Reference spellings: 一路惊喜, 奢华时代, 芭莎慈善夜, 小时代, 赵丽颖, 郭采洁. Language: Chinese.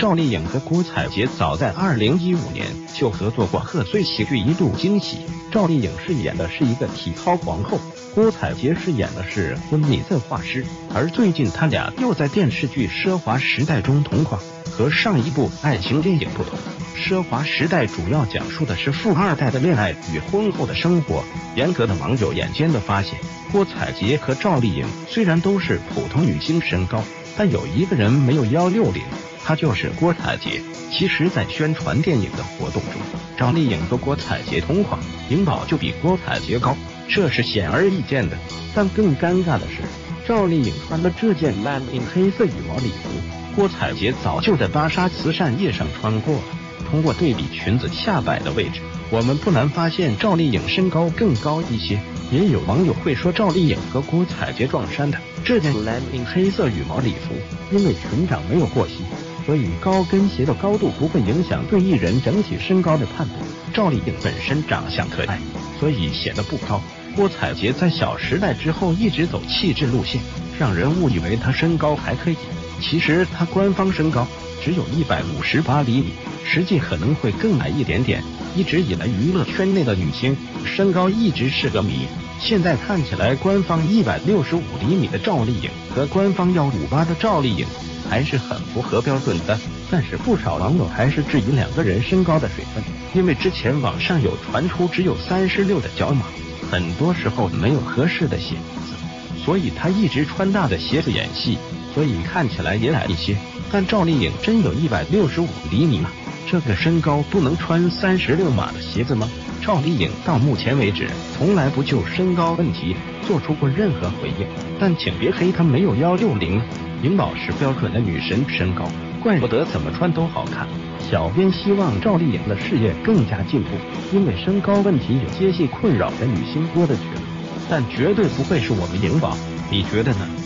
赵丽颖和郭采洁早在2015年就合作过贺岁喜剧《一路惊喜》，赵丽颖饰演的是一个体操皇后，郭采洁饰演的是婚礼策划师。而最近他俩又在电视剧《奢华时代》中同框。和上一部爱情电影不同，奢华时代主要讲述的是富二代的恋爱与婚后的生活。严格的网友眼尖的发现，郭采洁和赵丽颖虽然都是普通女星身高，但有一个人没有160，她就是郭采洁。其实，在宣传电影的活动中，赵丽颖和郭采洁同框，颖宝就比郭采洁高，这是显而易见的。但更尴尬的是，赵丽颖穿的这件蓝印黑色羽毛礼服，郭采洁早就在芭莎慈善夜上穿过了。通过对比裙子下摆的位置，我们不难发现赵丽颖身高更高一些。也有网友会说赵丽颖和郭采洁撞衫的，这件蓝印黑色羽毛礼服因为裙长没有过膝，所以高跟鞋的高度不会影响对艺人整体身高的判断。赵丽颖本身长相可爱，所以显得不高。郭采洁在《小时代》之后一直走气质路线，让人误以为她身高还可以。其实她官方身高只有158厘米，实际可能会更矮一点点。一直以来，娱乐圈内的女星身高一直是个谜。现在看起来，官方165厘米的赵丽颖和官方158的赵丽颖还是很符合标准的。但是不少网友还是质疑两个人身高的水分，因为之前网上有传出只有36的脚码，很多时候没有合适的鞋子，所以她一直穿大的鞋子演戏。所以看起来也矮一些，但赵丽颖真有165厘米吗？这个身高不能穿36码的鞋子吗？赵丽颖到目前为止从来不就身高问题做出过任何回应，但请别黑她没有160。颖宝是标准的女神身高，怪不得怎么穿都好看。小编希望赵丽颖的事业更加进步，因为身高问题有接戏困扰的女星多的绝，但绝对不会是我们颖宝，你觉得呢？